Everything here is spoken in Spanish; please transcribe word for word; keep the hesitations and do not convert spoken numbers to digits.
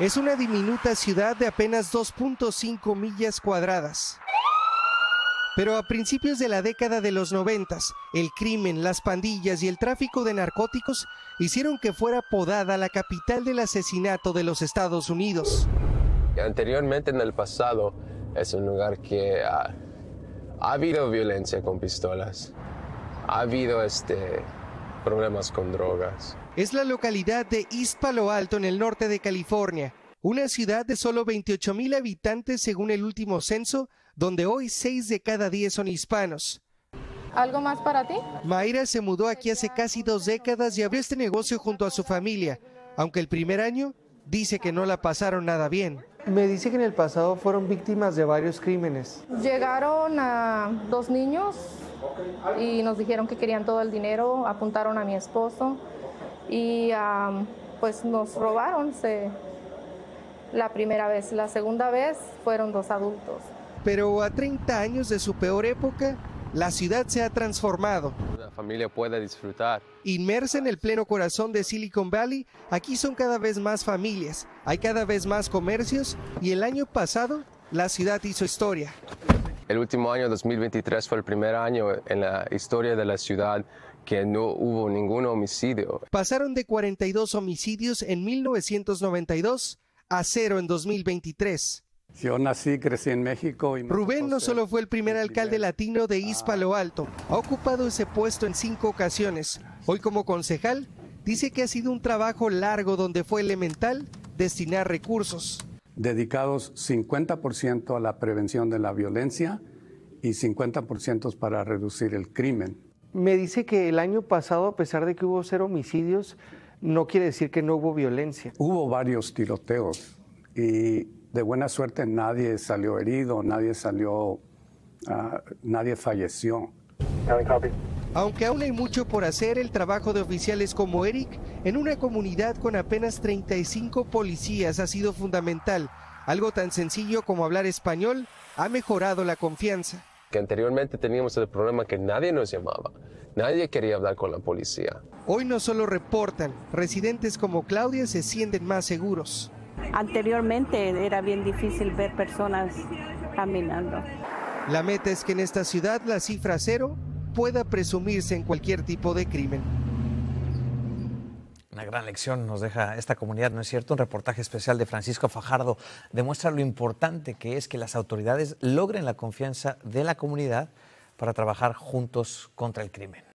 Es una diminuta ciudad de apenas dos punto cinco millas cuadradas. Pero a principios de la década de los noventas, el crimen, las pandillas y el tráfico de narcóticos hicieron que fuera apodada la capital del asesinato de los Estados Unidos. Anteriormente, en el pasado, es un lugar que ha, ha habido violencia con pistolas, ha habido este, problemas con drogas. Es la localidad de East Palo Alto, en el norte de California, una ciudad de solo veintiocho mil habitantes según el último censo, donde hoy seis de cada diez son hispanos. ¿Algo más para ti? Mayra se mudó aquí hace casi dos décadas y abrió este negocio junto a su familia, aunque el primer año dice que no la pasaron nada bien. Me dice que en el pasado fueron víctimas de varios crímenes. Llegaron a dos niños y nos dijeron que querían todo el dinero, apuntaron a mi esposo y um, pues nos robaron se, la primera vez. La segunda vez fueron dos adultos. Pero a treinta años de su peor época, la ciudad se ha transformado. La familia puede disfrutar. Inmersa en el pleno corazón de Silicon Valley, aquí son cada vez más familias, hay cada vez más comercios y el año pasado la ciudad hizo historia. El último año, dos mil veintitrés, fue el primer año en la historia de la ciudad que no hubo ningún homicidio. Pasaron de cuarenta y dos homicidios en mil novecientos noventa y dos a cero en dos mil veintitrés. Yo nací, crecí en México. Y Rubén no solo fue el primer alcalde latino de East Palo Alto, ha ocupado ese puesto en cinco ocasiones. Hoy como concejal, dice que ha sido un trabajo largo donde fue elemental destinar recursos. Dedicados cincuenta por ciento a la prevención de la violencia y cincuenta por ciento para reducir el crimen. Me dice que el año pasado, a pesar de que hubo cero homicidios, no quiere decir que no hubo violencia. Hubo varios tiroteos y de buena suerte nadie salió herido, nadie salió, uh, nadie falleció. Aunque aún hay mucho por hacer, el trabajo de oficiales como Eric en una comunidad con apenas treinta y cinco policías ha sido fundamental. Algo tan sencillo como hablar español ha mejorado la confianza. Que anteriormente teníamos el problema que nadie nos llamaba, nadie quería hablar con la policía. Hoy no solo reportan, residentes como Claudia se sienten más seguros. Anteriormente era bien difícil ver personas caminando. La meta es que en esta ciudad la cifra cero pueda presumirse en cualquier tipo de crimen. Una gran lección nos deja esta comunidad, ¿no es cierto? Un reportaje especial de Francisco Fajardo demuestra lo importante que es que las autoridades logren la confianza de la comunidad para trabajar juntos contra el crimen.